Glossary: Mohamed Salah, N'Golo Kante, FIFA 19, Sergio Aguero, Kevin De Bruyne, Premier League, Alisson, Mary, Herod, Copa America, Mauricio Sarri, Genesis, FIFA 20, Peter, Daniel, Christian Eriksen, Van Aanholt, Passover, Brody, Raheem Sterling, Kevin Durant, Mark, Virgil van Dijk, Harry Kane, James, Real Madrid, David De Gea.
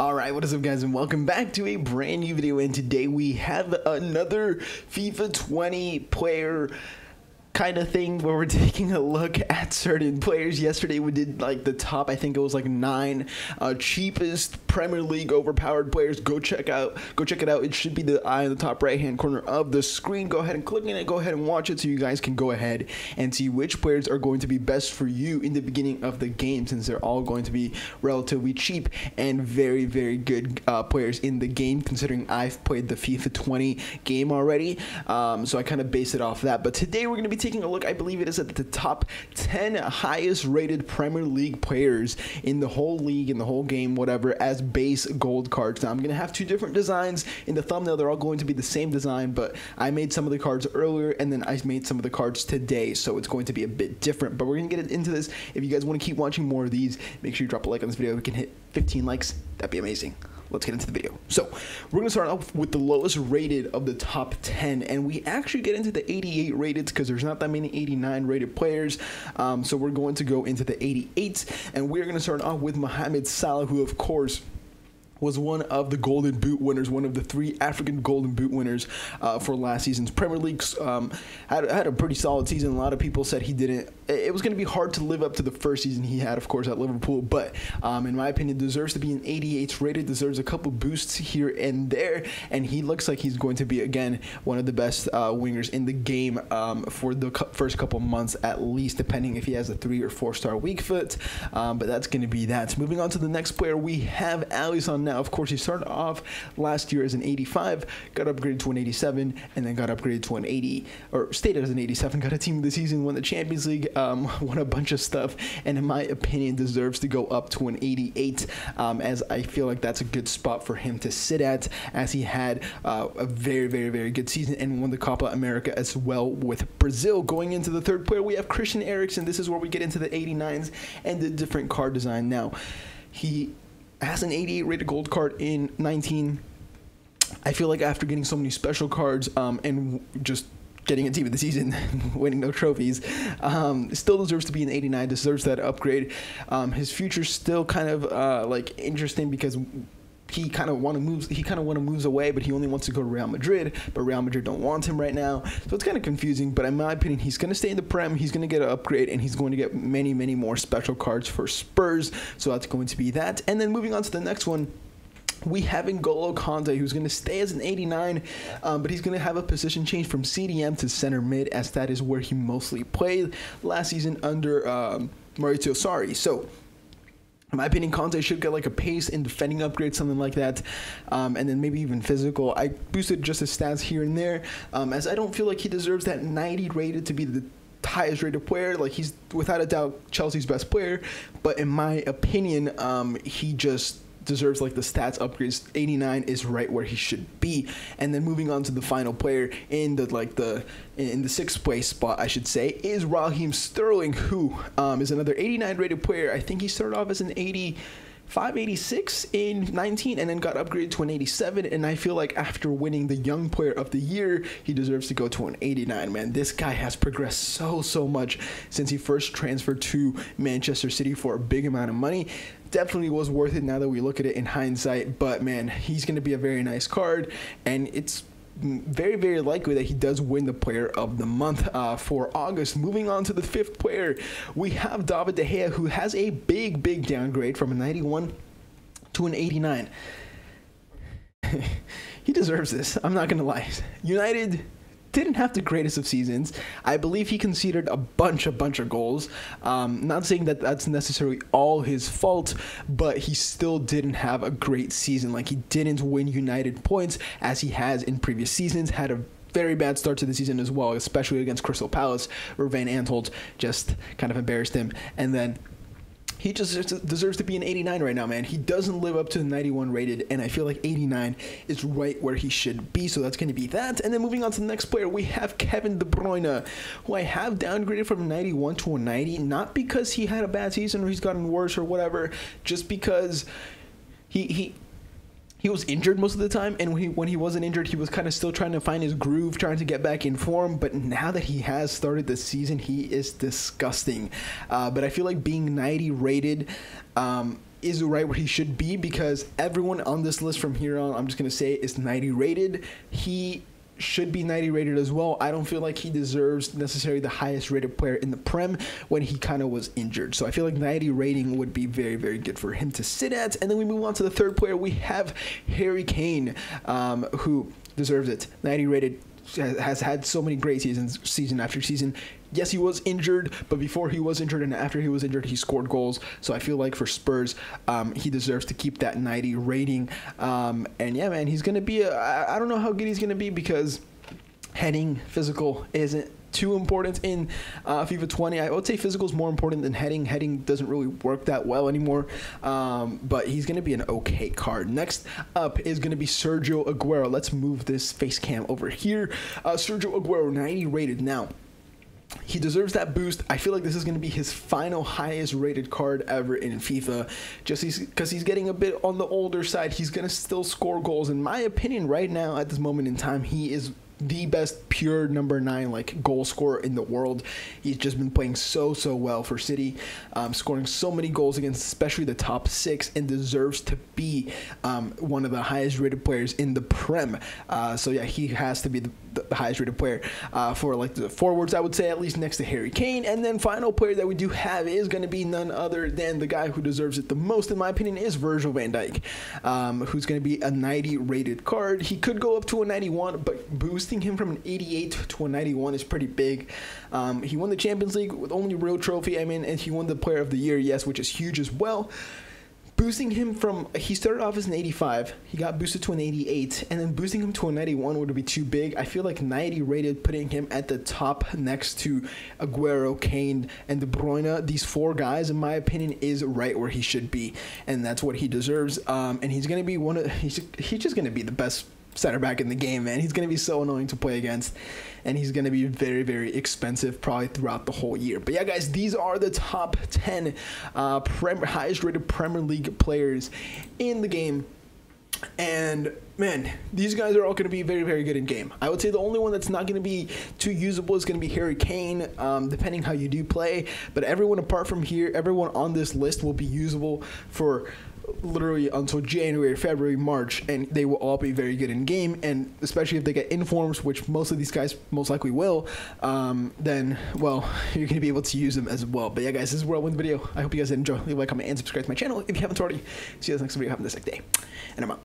Alright, what is up guys, and welcome back to a brand new video, and today we have another FIFA 20 player kind of thing where we're taking a look at certain players. Yesterday we did like the top, I think it was like 9 cheapest Premier League overpowered players. Go check it out. It should be the eye in the top right hand corner of the screen. Go ahead and click on it, go ahead and watch it so you guys can go ahead and see which players are going to be best for you in the beginning of the game, since they're all going to be relatively cheap and very, very good players in the game, considering I've played the FIFA 20 game already, so I kind of based it off that. But today we're going to be taking a look, I believe it is at the top 10 highest rated Premier League players in the whole league, in the whole game, whatever, as base gold cards. Now I'm gonna have two different designs in the thumbnail. They're all going to be the same design, but I made some of the cards earlier and then I made some of the cards today, so it's going to be a bit different, but we're gonna get into this. If you guys want to keep watching more of these, make sure you drop a like on this video. We can hit 15 likes, that'd be amazing. Let's get into the video. So we're gonna start off with the lowest rated of the top 10, and we actually get into the 88 rated because there's not that many 89 rated players. So we're going to go into the 88s, and we're gonna start off with Mohamed Salah, who of course was one of the Golden Boot winners, one of the 3 African Golden Boot winners for last season's Premier League. Had a pretty solid season. A lot of people said he didn't. It was going to be hard to live up to the first season he had, of course, at Liverpool. But in my opinion, deserves to be an 88 rated. Deserves a couple boosts here and there, and he looks like he's going to be again one of the best wingers in the game for the first couple months at least, depending if he has a 3- or 4-star weak foot. But that's going to be that. So moving on to the next player, we have Alisson. Now, of course, he started off last year as an 85, got upgraded to an 87, and then got upgraded to an 80, or stayed as an 87, got a team of the season, won the Champions League, won a bunch of stuff, and in my opinion, deserves to go up to an 88, as I feel like that's a good spot for him to sit at, as he had a very, very good season and won the Copa America as well with Brazil. Going into the third player, we have Christian Eriksen. This is where we get into the 89s and the different card design. Now, he has an 88 rated gold card in 19. I feel like after getting so many special cards and just getting a team of the season, winning no trophies, still deserves to be an 89, deserves that upgrade. His future's still kind of like interesting, because he kind of moves away, but he only wants to go to Real Madrid, but Real Madrid don't want him right now, so it's kind of confusing. But in my opinion, he's going to stay in the Prem, he's going to get an upgrade, and he's going to get many more special cards for Spurs, so that's going to be that. And then moving on to the next one, we have N'Golo Kante, who's going to stay as an 89, but he's going to have a position change from CDM to center mid, as that is where he mostly played last season under Mauricio Sarri. So in my opinion, Kante should get like a pace and defending upgrade, something like that, and then maybe even physical. I boosted just his stats here and there, as I don't feel like he deserves that 90 rated to be the highest rated player. Like, he's without a doubt Chelsea's best player, but in my opinion, he just deserves like the stats upgrades. 89 is right where he should be. And then moving on to the final player in the sixth place spot, I should say, is Raheem Sterling, who is another 89 rated player. I think he started off as an 86 in 19 and then got upgraded to an 87, and I feel like after winning the Young Player of the Year, he deserves to go to an 89, man. This guy has progressed so much since he first transferred to Manchester City for a big amount of money. Definitely was worth it now that we look at it in hindsight, but man, he's going to be a very nice card, and it's very, very likely that he does win the Player of the Month for August. Moving on to the fifth player, we have David De Gea, who has a big downgrade from a 91 to an 89. He deserves this, I'm not gonna lie. United didn't have the greatest of seasons. I believe he conceded a bunch of goals. Not saying that that's necessarily all his fault, but he still didn't have a great season. Like, he didn't win United points as he has in previous seasons. Had a very bad start to the season as well, especially against Crystal Palace, where Van Aanholt just kind of embarrassed him. And then he just deserves to be an 89 right now, man. He doesn't live up to the 91 rated, and I feel like 89 is right where he should be, so that's going to be that. And then moving on to the next player, we have Kevin De Bruyne, who I have downgraded from a 91 to a 90, not because he had a bad season or he's gotten worse or whatever, just because he was injured most of the time, and when he wasn't injured, he was kind of still trying to find his groove, trying to get back in form. But now that he has started the season, he is disgusting. But I feel like being 90 rated is right where he should be, because everyone on this list from here on, I'm just going to say, is 90 rated. He should be 90 rated as well. I don't feel like he deserves necessarily the highest rated player in the Prem when he kind of was injured. So I feel like 90 rating would be very, very good for him to sit at. And then we move on to the third player. We have Harry Kane, who deserves it. 90 rated, has had so many great seasons, season after season. Yes, he was injured, but before he was injured and after he was injured, he scored goals. So I feel like for Spurs, he deserves to keep that 90 rating. And yeah, man, he's going to be I don't know how good he's going to be, because heading, physical isn't too important in FIFA 20. I would say physical is more important than heading. Heading doesn't really work that well anymore, but he's going to be an okay card. Next up is going to be Sergio Aguero. Let's move this face cam over here. Sergio Aguero, 90 rated now. He deserves that boost. I feel like this is going to be his final highest rated card ever in FIFA, just because he's getting a bit on the older side. He's going to still score goals. In my opinion, right now, at this moment in time, he is the best pure number 9 like goal scorer in the world. He's just been playing so well for City, scoring so many goals against especially the top 6, and deserves to be one of the highest rated players in the Prem. So yeah, he has to be the highest rated player for like the forwards, I would say, at least next to Harry Kane. And then final player that we do have is going to be none other than the guy who deserves it the most, in my opinion, is Virgil van Dijk, who's going to be a 90 rated card. He could go up to a 91, but boosting him from an 88 to a 91 is pretty big. He won the Champions League with only real trophy, I mean, and he won the Player of the Year, yes, which is huge as well. Boosting him from, he started off as an 85, he got boosted to an 88, and then boosting him to a 91 would be too big. I feel like 90 rated, putting him at the top next to Aguero, Kane, and De Bruyne, these 4 guys, in my opinion, is right where he should be, and that's what he deserves. And he's gonna be he's just gonna be the best center back in the game, man. He's gonna be so annoying to play against, and he's gonna be very, very expensive probably throughout the whole year. But yeah, guys, these are the top 10 highest rated Premier League players in the game. And man, these guys are all going to be very, very good in game. I would say the only one that's not going to be too usable is going to be Harry Kane, depending how you do play. But everyone apart from here, everyone on this list will be usable for literally until January, February, March, and they will all be very good in game. And especially if they get informs, which most of these guys most likely will, then, well, you're going to be able to use them as well. But yeah, guys, this is where I win the video. I hope you guys enjoy. Leave a like, comment, and subscribe to my channel if you haven't already. See you guys next video. Have a nice day. And I'm out.